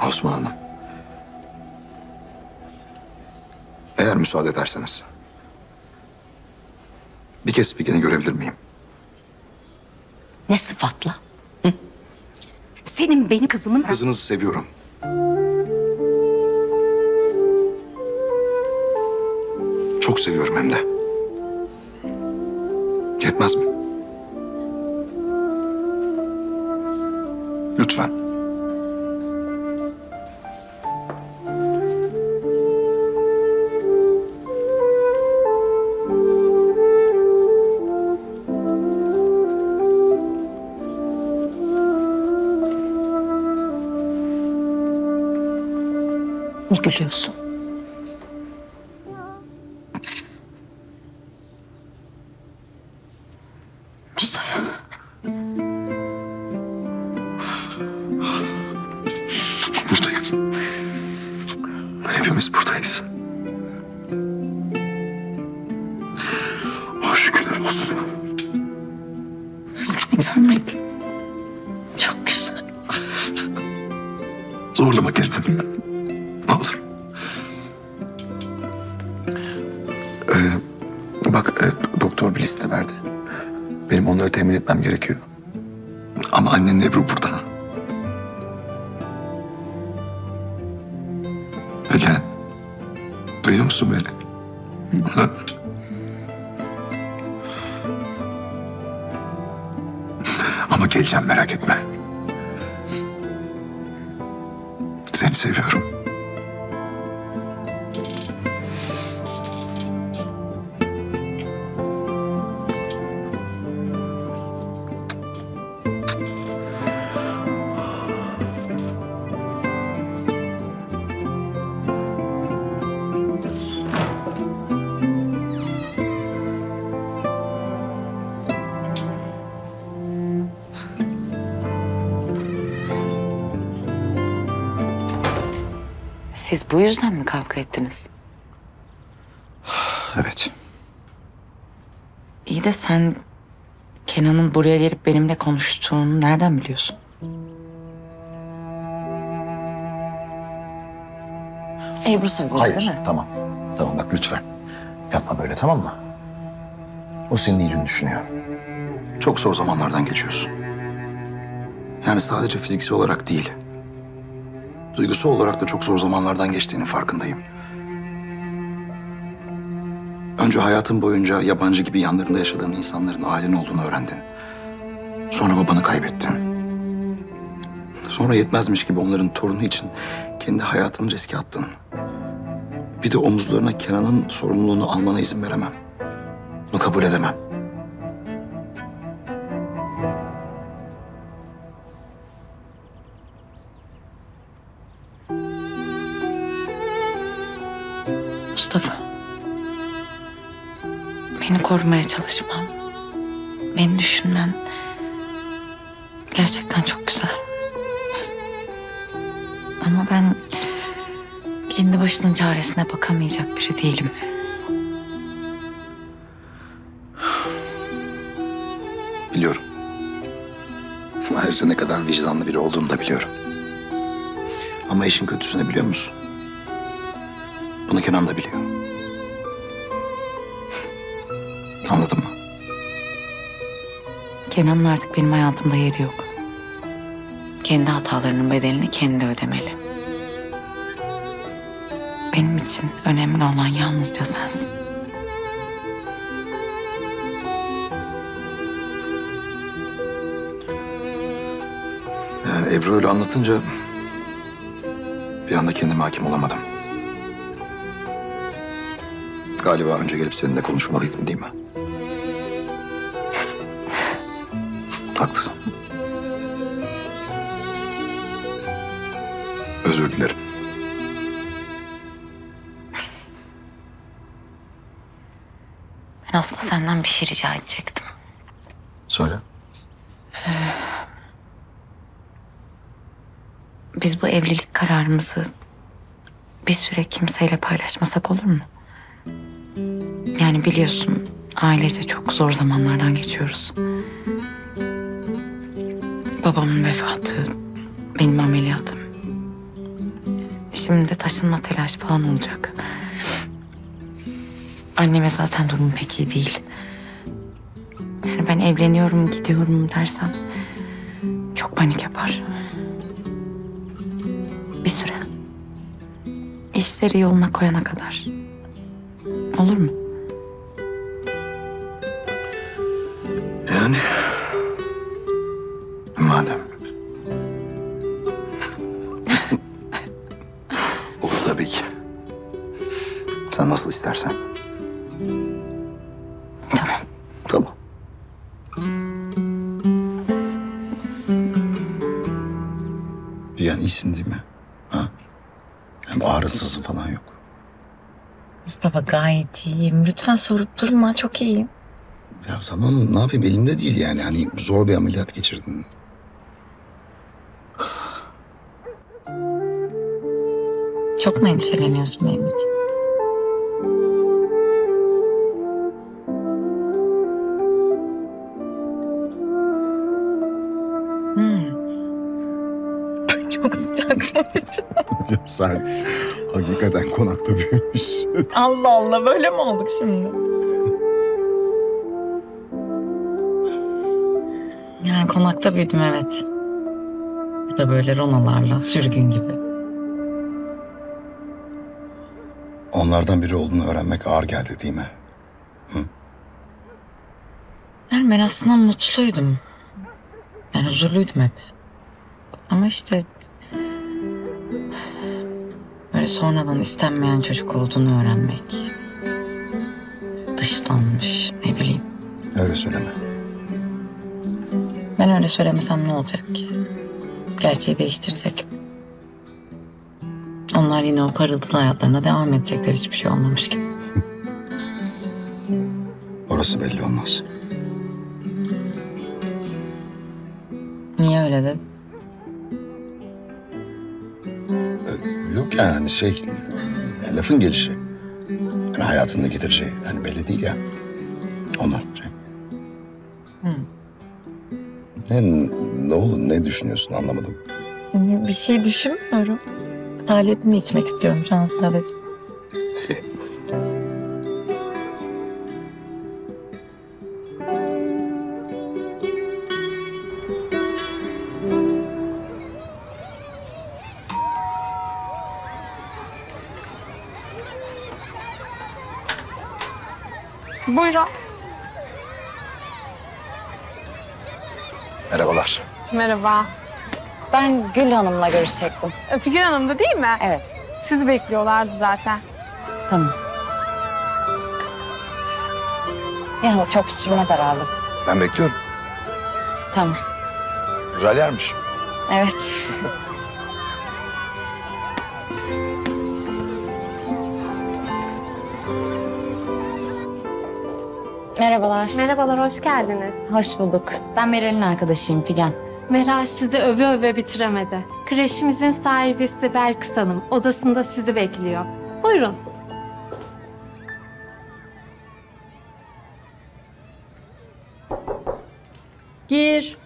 Asuman Hanım. Eğer müsaade ederseniz bir kez Figen'i görebilir miyim? Ne sıfatla? Hı? Senin benim kızımın... Kızınızı seviyorum. Çok seviyorum hem de. Yetmez mi? Lütfen. Ne gülüyorsun? Siz bu yüzden mi kavga ettiniz? Evet. İyi de sen Kenan'ın buraya gelip benimle konuştuğunu nereden biliyorsun? Ebru söyledi. Hayır, değil mi? Tamam. Tamam bak lütfen. Yapma böyle, tamam mı? O senin iyiliğini düşünüyor. Çok zor zamanlardan geçiyorsun. Yani sadece fiziksel olarak değil, duygusal olarak da çok zor zamanlardan geçtiğinin farkındayım. Önce hayatın boyunca yabancı gibi yanlarında yaşadığın insanların ailen olduğunu öğrendin. Sonra babanı kaybettin. Sonra yetmezmiş gibi onların torunu için kendi hayatını riske attın. Bir de omuzlarına Kenan'ın sorumluluğunu almana izin veremem. Bunu kabul edemem. Mustafa, beni korumaya çalışman, beni düşünmen gerçekten çok güzel. Ama ben kendi başının çaresine bakamayacak biri değilim. Biliyorum. Ayrıca ne kadar vicdanlı biri olduğunu da biliyorum. Ama işin kötüsünü biliyor musun? Bunu Kenan da biliyor. Anladın mı? Kenan'ın artık benim hayatımda yeri yok. Kendi hatalarının bedelini kendi ödemeli. Benim için önemli olan yalnızca sensin. Yani Ebru öyle anlatınca bir anda kendime hakim olamadım. Galiba önce gelip seninle konuşmalıydım, değil mi? Haklısın. Özür dilerim. Ben aslında senden bir şey rica edecektim. Söyle. Biz bu evlilik kararımızı bir süre kimseyle paylaşmasak olur mu? Yani biliyorsun, ailece çok zor zamanlardan geçiyoruz. Babamın vefatı, benim ameliyatım. Şimdi taşınma telaşı falan olacak. Anneme zaten durum pek iyi değil. Yani ben evleniyorum, gidiyorum dersen çok panik yapar. Bir süre. İşleri yoluna koyana kadar. Olur mu? Yani... Madem... Olur tabii ki. Sen nasıl istersen. Tamam. Tamam. Yani iyisin değil mi? Ha? Hem ağrısızı falan yok. Mustafa gayet iyiyim. Lütfen sorup durma. Çok iyiyim. Ya tamam, ne yapayım, elimde değil yani. Hani zor bir ameliyat geçirdin. Çok mu endişeleniyorsun benim için? Hmm. Çok sıcak. Ya sen hakikaten konakta büyümüşsün. Allah Allah, böyle mi olduk şimdi? Yani konakta büyüdüm, evet. Bu da böyle ronalarla, sürgün gibi. Onlardan biri olduğunu öğrenmek ağır geldi değil mi? Hı? Yani ben aslında mutluydum. Yani huzurluydum hep. Ama işte... böyle sonradan istenmeyen çocuk olduğunu öğrenmek... dışlanmış, ne bileyim. Öyle söyleme. Ben öyle söylemesem ne olacak ki? Gerçeği değiştirecek. Onlar yine o parıltılı hayatlarına devam edecekler, hiçbir şey olmamış gibi. Orası belli olmaz. Niye öyle dedin? Yok yani şey... Yani lafın gelişi. Yani hayatında gideceği yani belli değil ya. Onlar. Ne oldu? Ne düşünüyorsun? Anlamadım. Bir şey düşünmüyorum. Salep'imi içmek istiyorum şu an sadece. Buyurun. Merhabalar. Merhaba. Ben Gül Hanım'la görüşecektim. Figen Hanım da değil mi? Evet. Sizi bekliyorlardı zaten. Tamam. Ya çok sürmez herhalde. Ben bekliyorum. Tamam. Güzel yermiş. Evet. Merhabalar. Merhabalar, hoş geldiniz. Hoş bulduk. Ben Meral'in arkadaşıyım Figen. Meral sizi öve öve bitiremedi. Kreşimizin sahibesi Belkıs Hanım odasında sizi bekliyor. Buyurun. Gir.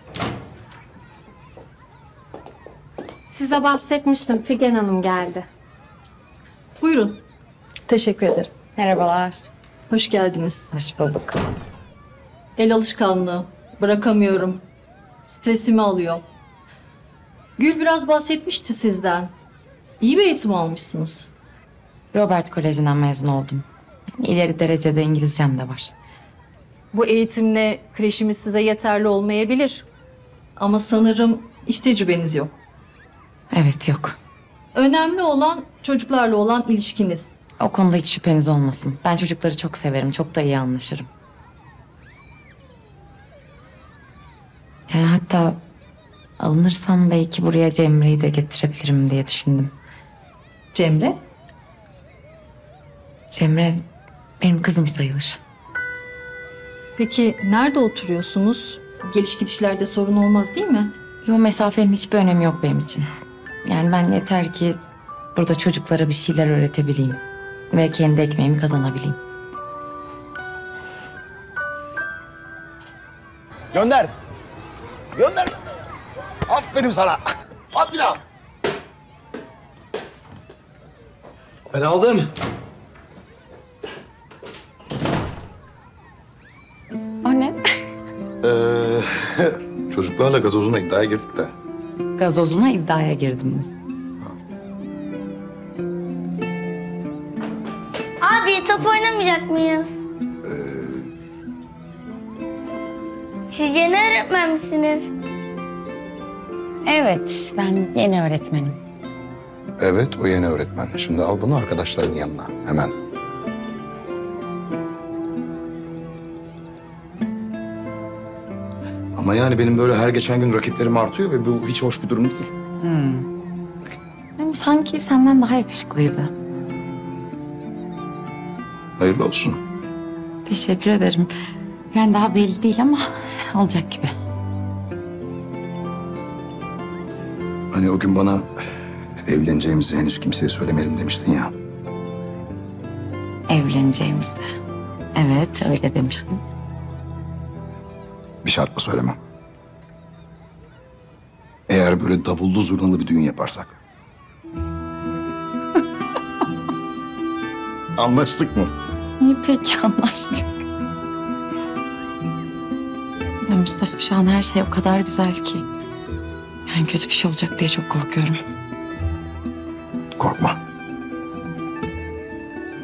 Size bahsetmiştim, Figen Hanım geldi. Buyurun. Teşekkür ederim. Merhabalar. Hoş geldiniz. Hoş bulduk. El alışkanlığı. Bırakamıyorum. Stresimi alıyor. Gül biraz bahsetmişti sizden. İyi bir eğitim almışsınız. Robert Koleji'nden mezun oldum. İleri derecede İngilizcem de var. Bu eğitimle kreşimiz size yeterli olmayabilir. Ama sanırım iş tecrübeniz yok. Evet, yok. Önemli olan çocuklarla olan ilişkiniz. O konuda hiç şüpheniz olmasın. Ben çocukları çok severim, çok da iyi anlaşırım. Yani hatta alınırsam belki buraya Cemre'yi de getirebilirim diye düşündüm. Cemre? Cemre benim kızım sayılır. Peki nerede oturuyorsunuz? Geliş gidişlerde sorun olmaz değil mi? Yo, mesafenin hiçbir önemi yok benim için. Yani ben yeter ki burada çocuklara bir şeyler öğretebileyim. Ve kendi ekmeğimi kazanabileyim. Gönder. Gönder. Aferin sana. At bir daha. Ben aldım. O ne? Çocuklarla gazozuna iddiaya girdik de. Gazozuna iddiaya girdiniz. Abi top oynamayacak mıyız? Siz yeni öğretmen misiniz? Evet, ben yeni öğretmenim. Evet, o yeni öğretmen. Şimdi al bunu arkadaşların yanına, hemen. Ama yani benim böyle her geçen gün rakiplerim artıyor ve bu hiç hoş bir durum değil. Yani sanki senden daha yakışıklıydı. Hayırlı olsun. Teşekkür ederim. Yani daha belli değil ama olacak gibi. Hani o gün bana evleneceğimizi henüz kimseye söylemeyelim demiştin ya. Evleneceğimizi. Evet, öyle demiştim. Bir şartla söylemem. Eğer böyle davullu zurnalı bir düğün yaparsak. Anlaştık mı? Niye peki anlaştık? Ya Mustafa, şu an her şey o kadar güzel ki. Yani kötü bir şey olacak diye çok korkuyorum. Korkma.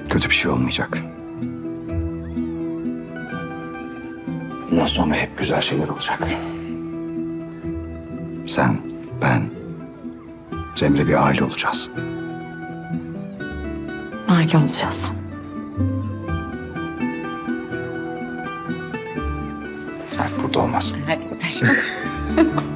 Kötü bir şey olmayacak. Bundan sonra hep güzel şeyler olacak. Sen, ben, Cemre bir aile olacağız. Aile olacağız. Artık burada olmaz. Hadi gidelim.